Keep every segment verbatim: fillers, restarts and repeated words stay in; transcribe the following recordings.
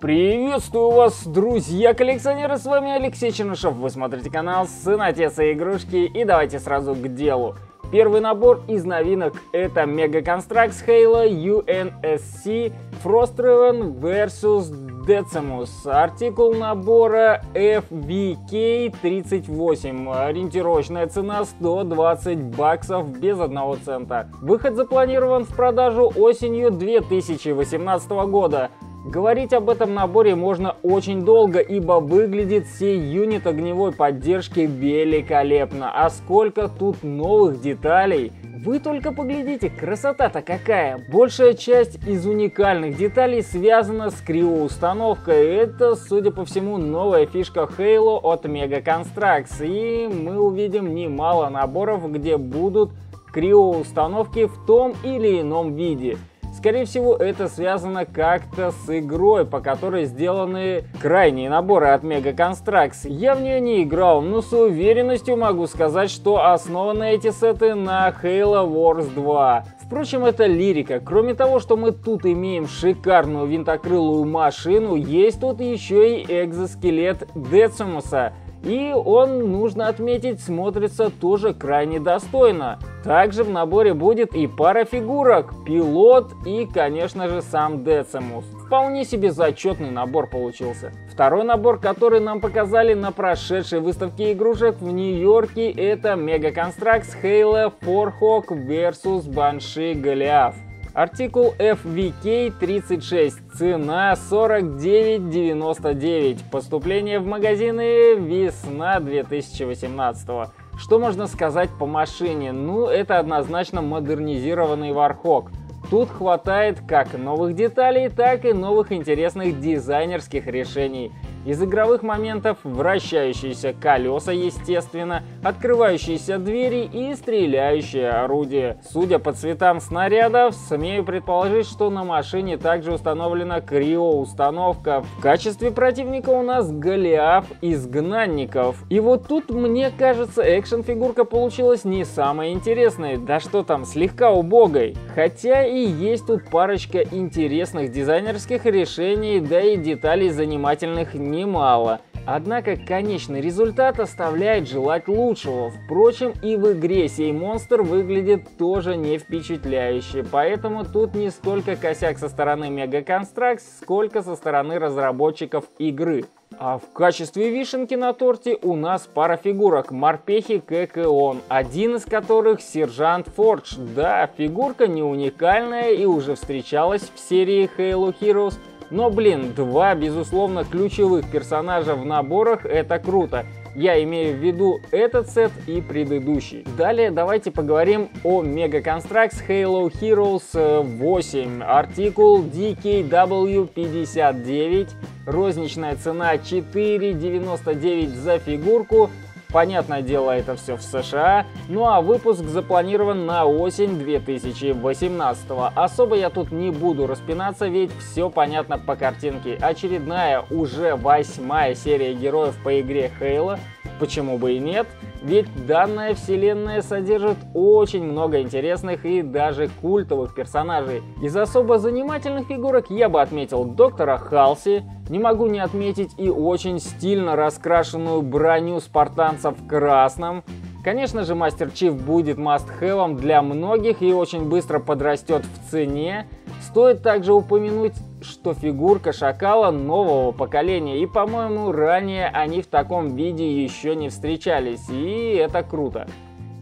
Приветствую вас, друзья-коллекционеры, с вами Алексей Чернышев, вы смотрите канал Сын Отца Игрушки, и давайте сразу к делу. Первый набор из новинок — это Mega Construx Halo ю эн эс си Frostraven versus. Decimus. Артикул набора эф ви кей тридцать восемь. Ориентировочная цена сто двадцать баксов без одного цента. Выход запланирован в продажу осенью две тысячи восемнадцатого года. Говорить об этом наборе можно очень долго, ибо выглядит сей юнит огневой поддержки великолепно. А сколько тут новых деталей! Вы только поглядите, красота-то какая! Большая часть из уникальных деталей связана с криоустановкой. Это, судя по всему, новая фишка Halo от Mega Construx. И мы увидим немало наборов, где будут криоустановки в том или ином виде. Скорее всего, это связано как-то с игрой, по которой сделаны крайние наборы от Mega Construx. Я в нее не играл, но с уверенностью могу сказать, что основаны эти сеты на Halo Wars два. Впрочем, это лирика. Кроме того, что мы тут имеем шикарную винтокрылую машину, есть тут еще и экзоскелет Decimus'а. И он, нужно отметить, смотрится тоже крайне достойно. Также в наборе будет и пара фигурок, пилот и, конечно же, сам Decimus. Вполне себе зачетный набор получился. Второй набор, который нам показали на прошедшей выставке игрушек в Нью-Йорке, это Mega Construx Halo Forgehog versus. Banshee Голиаф. Артикул эф ви кей тридцать шесть, цена сорок девять девяносто девять, поступление в магазины весна две тысячи восемнадцатого. Что можно сказать по машине? Ну, это однозначно модернизированный Вархок. Тут хватает как новых деталей, так и новых интересных дизайнерских решений. Из игровых моментов — вращающиеся колеса, естественно, открывающиеся двери и стреляющее орудие. Судя по цветам снарядов, смею предположить, что на машине также установлена криоустановка. В качестве противника у нас Голиаф изгнанников. И вот тут, мне кажется, экшн-фигурка получилась не самой интересной, да что там, слегка убогой. Хотя и есть тут парочка интересных дизайнерских решений, да и деталей занимательных не немало. Однако конечный результат оставляет желать лучшего. Впрочем, и в игре сей монстр выглядит тоже не впечатляюще, поэтому тут не столько косяк со стороны Mega Construx, сколько со стороны разработчиков игры. А в качестве вишенки на торте у нас пара фигурок, морпехи как и он, один из которых Сержант Фордж. Да, фигурка не уникальная и уже встречалась в серии Halo Heroes. Но, блин, два, безусловно, ключевых персонажа в наборах — это круто. Я имею в виду этот сет и предыдущий. Далее давайте поговорим о Mega Construx Halo Heroes восемь. Артикул ди кей дабл ю пятьдесят девять. Розничная цена четыре девяносто девять за фигурку. Понятное дело, это все в США. Ну а выпуск запланирован на осень две тысячи восемнадцатого. Особо я тут не буду распинаться, ведь все понятно по картинке. Очередная, уже восьмая серия героев по игре Halo. Почему бы и нет? Ведь данная вселенная содержит очень много интересных и даже культовых персонажей. Из особо занимательных фигурок я бы отметил доктора Халси. Не могу не отметить и очень стильно раскрашенную броню спартанцев в красном. Конечно же, Мастер Чиф будет маст-хэвом для многих и очень быстро подрастет в цене. Стоит также упомянуть, что фигурка шакала нового поколения, и, по-моему, ранее они в таком виде еще не встречались, и это круто.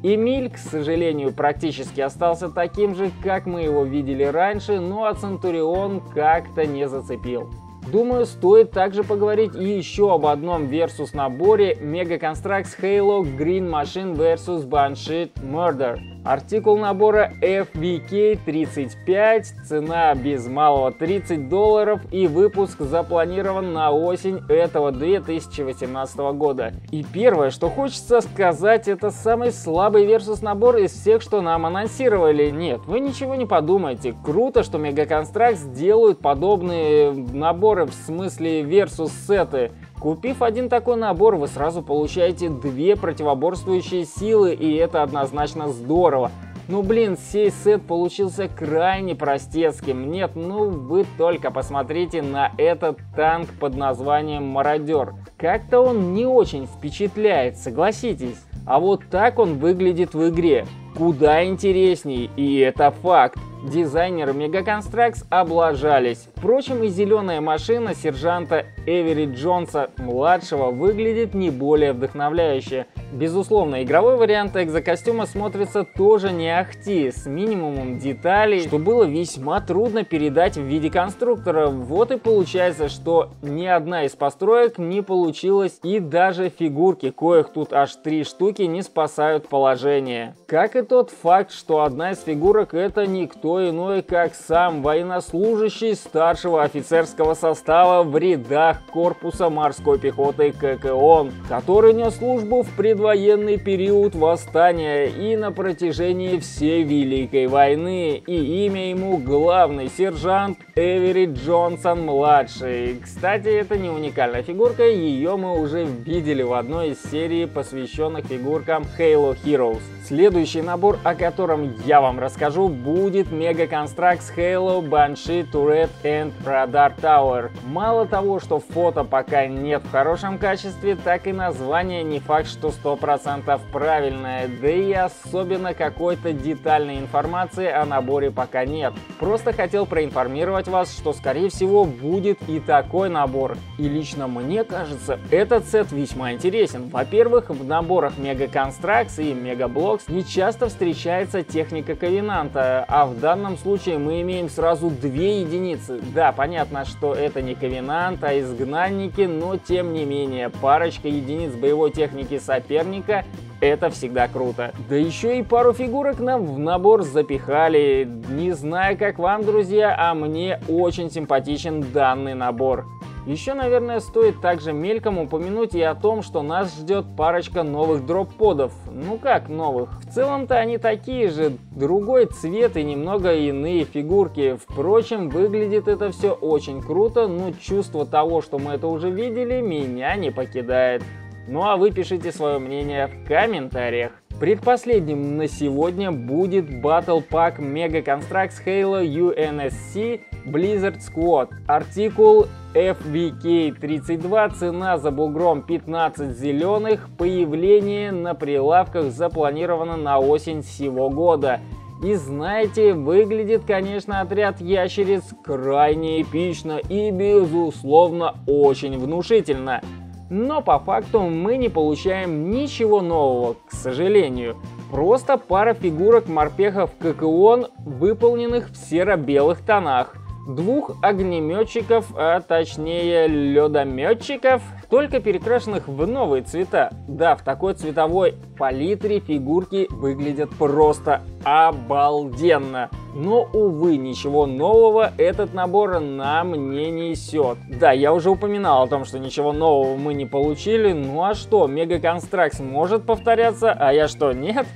Эмиль, к сожалению, практически остался таким же, как мы его видели раньше, ну а Центурион как-то не зацепил. Думаю, стоит также поговорить и еще об одном версус наборе Mega Construx Halo Green Machine versus. Banishед Marodёр. Артикул набора эф ви кей тридцать пять, цена без малого тридцать долларов, и выпуск запланирован на осень этого две тысячи восемнадцатого года. И первое, что хочется сказать, это самый слабый версус набор из всех, что нам анонсировали. Нет, вы ничего не подумайте. Круто, что Mega Construx делают подобные наборы, в смысле версус сеты. Купив один такой набор, вы сразу получаете две противоборствующие силы, и это однозначно здорово. Ну блин, сей сет получился крайне простецким. Нет, ну вы только посмотрите на этот танк под названием Мародёр. Как-то он не очень впечатляет, согласитесь. А вот так он выглядит в игре. Куда интересней, и это факт. Дизайнеры Mega Construx облажались. Впрочем, и зеленая машина сержанта Эвери Джонса-младшего выглядит не более вдохновляюще. Безусловно, игровой вариант экзокостюма смотрится тоже не ахти, с минимумом деталей, что было весьма трудно передать в виде конструктора. Вот и получается, что ни одна из построек не получилась, и даже фигурки, коих тут аж три штуки, не спасают положение. Как и тот факт, что одна из фигурок — это никто иной, как сам военнослужащий старшего офицерского состава в рядах корпуса морской пехоты ККОН, который нес службу в предприятии военный период восстания и на протяжении всей Великой войны, и имя ему главный сержант Эвери Джонсон-младший. Кстати, это не уникальная фигурка, ее мы уже видели в одной из серий, посвященных фигуркам Halo Heroes. Следующий набор, о котором я вам расскажу, будет Mega Construx Halo, Banshee, Tourette and Radar Tower. Мало того, что фото пока нет в хорошем качестве, так и название не факт, что сто процентов правильное, да и особенно какой-то детальной информации о наборе пока нет. Просто хотел проинформировать вас, что скорее всего будет и такой набор. И лично мне кажется, этот сет весьма интересен. Во-первых, в наборах Mega Construx и Mega Bloks не часто встречается техника Ковенанта, а в данном случае мы имеем сразу две единицы. Да, понятно, что это не Ковенант, а изгнанники, но тем не менее, парочка единиц боевой техники соперника — это всегда круто. Да еще и пару фигурок нам в набор запихали. Не знаю, как вам, друзья, а мне очень симпатичен данный набор. Еще, наверное, стоит также мельком упомянуть и о том, что нас ждет парочка новых дроп-подов. Ну как новых? В целом-то они такие же, другой цвет и немного иные фигурки. Впрочем, выглядит это все очень круто, но чувство того, что мы это уже видели, меня не покидает. Ну а вы пишите свое мнение в комментариях. Предпоследним на сегодня будет Battle Pack Mega Construx Halo ю эн эс си Blizzard Squad. Артикул эф ви кей тридцать два, цена за бугром пятнадцать зеленых, появление на прилавках запланировано на осень сего года. И знаете, выглядит, конечно, отряд ящериц крайне эпично и, безусловно, очень внушительно. Но по факту мы не получаем ничего нового, к сожалению. Просто пара фигурок морпехов ККОН, выполненных в серо-белых тонах. Двух огнеметчиков, а точнее ледометчиков, только перекрашенных в новые цвета. Да, в такой цветовой палитре фигурки выглядят просто обалденно. Но, увы, ничего нового этот набор нам не несет. Да, я уже упоминал о том, что ничего нового мы не получили. Ну а что, Mega Construx может повторяться, а я что, нет?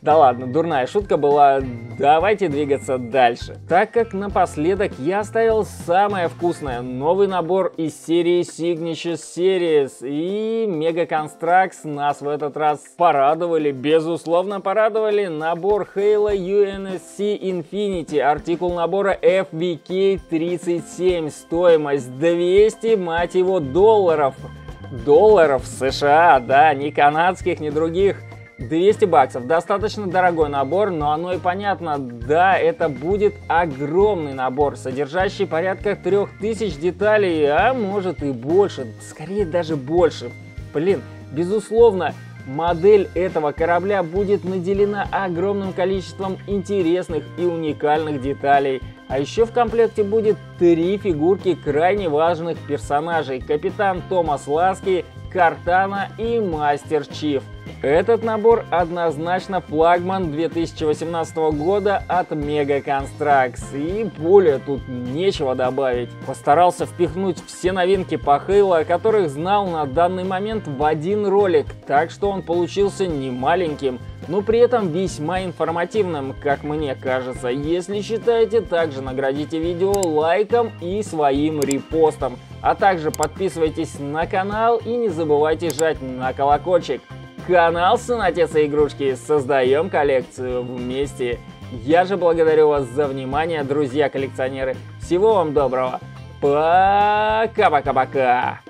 Да ладно, дурная шутка была, давайте двигаться дальше. Так как напоследок я оставил самое вкусное, новый набор из серии Signature Series, и Mega Construx нас в этот раз порадовали, безусловно порадовали, набор Halo ю эн эс си Infinity, артикул набора эф ви кей тридцать семь, стоимость двести, мать его, долларов. Долларов США, да, ни канадских, ни других. двести баксов. Достаточно дорогой набор, но оно и понятно. Да, это будет огромный набор, содержащий порядка трёх тысяч деталей, а может и больше, скорее даже больше. Блин, безусловно, модель этого корабля будет наделена огромным количеством интересных и уникальных деталей. А еще в комплекте будет три фигурки крайне важных персонажей: капитан Томас Ласки, Картана и Мастер Чиф. Этот набор однозначно флагман две тысячи восемнадцатого года от Mega Construx, и более тут нечего добавить. Постарался впихнуть все новинки по Halo, о которых знал на данный момент, в один ролик, так что он получился немаленьким. но при этом весьма информативным, как мне кажется. Если считаете, также наградите видео лайком и своим репостом. А также подписывайтесь на канал и не забывайте жать на колокольчик. Канал Сын Отца Игрушки. Создаем коллекцию вместе. Я же благодарю вас за внимание, друзья-коллекционеры. Всего вам доброго. Пока-пока-пока.